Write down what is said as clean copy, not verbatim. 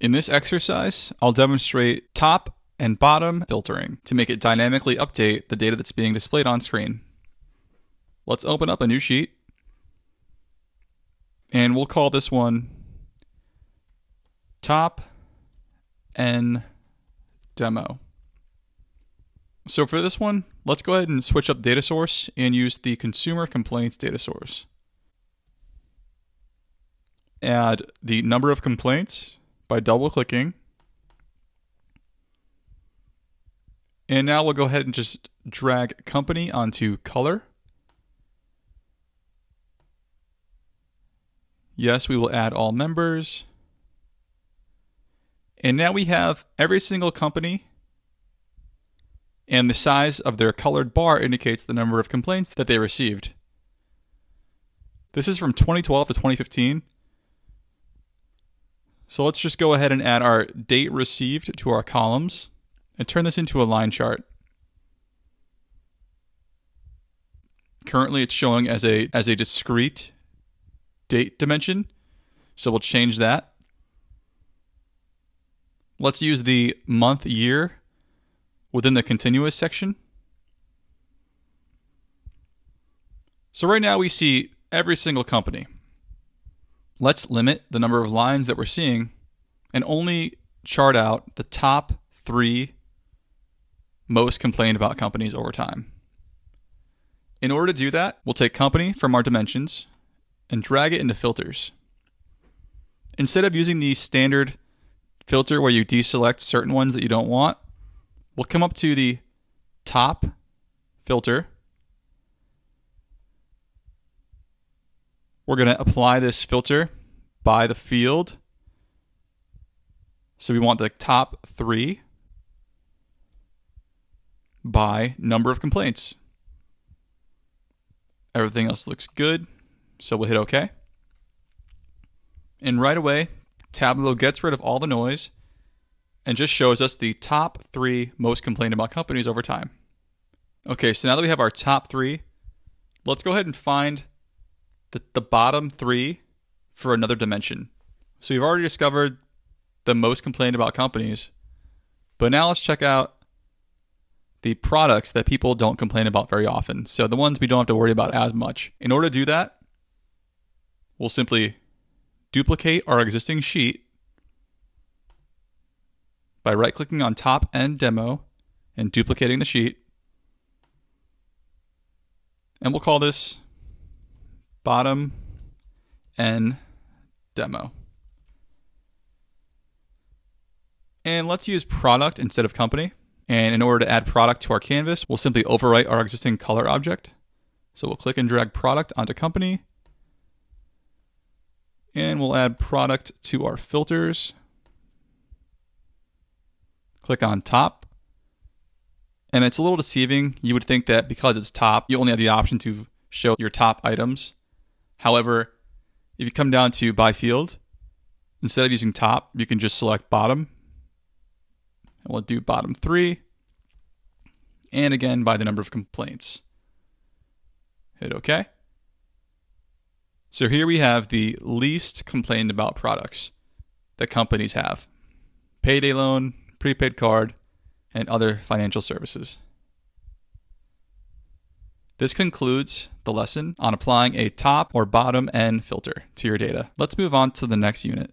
In this exercise, I'll demonstrate top and bottom filtering to make it dynamically update the data that's being displayed on screen. Let's open up a new sheet, and we'll call this one Top N Demo. So for this one, let's go ahead and switch up data source and use the consumer complaints data source. Add the number of complaints by double-clicking. And now we'll go ahead and just drag company onto color. Yes, we will add all members. And now we have every single company, and the size of their colored bar indicates the number of complaints that they received. This is from 2012 to 2015. So let's just go ahead and add our date received to our columns and turn this into a line chart. Currently it's showing as a discrete date dimension, so we'll change that. Let's use the month year within the continuous section. So right now we see every single company. Let's limit the number of lines that we're seeing and only chart out the top three most complained about companies over time. In order to do that, we'll take company from our dimensions and drag it into filters. Instead of using the standard filter where you deselect certain ones that you don't want, we'll come up to the top filter. We're going to apply this filter by the field. So we want the top three by number of complaints. Everything else looks good, so we'll hit OK. And right away, Tableau gets rid of all the noise and just shows us the top three most complained about companies over time. Okay, so now that we have our top three, let's go ahead and find the bottom three for another dimension. So we've already discovered the most complained about companies, but now let's check out the products that people don't complain about very often. So the ones we don't have to worry about as much. In order to do that, we'll simply duplicate our existing sheet by right-clicking on Top N Demo and duplicating the sheet. And we'll call this Bottom N Demo. And let's use product instead of company. And in order to add product to our canvas, we'll simply overwrite our existing color object. So we'll click and drag product onto company. And we'll add product to our filters. Click on top. And it's a little deceiving. You would think that because it's top, you only have the option to show your top items. However, if you come down to by field, instead of using top, you can just select bottom. And we'll do bottom three. And again, by the number of complaints. Hit OK. So here we have the least complained about products that companies have: payday loan, prepaid card, and other financial services. This concludes the lesson on applying a top or bottom end filter to your data. Let's move on to the next unit.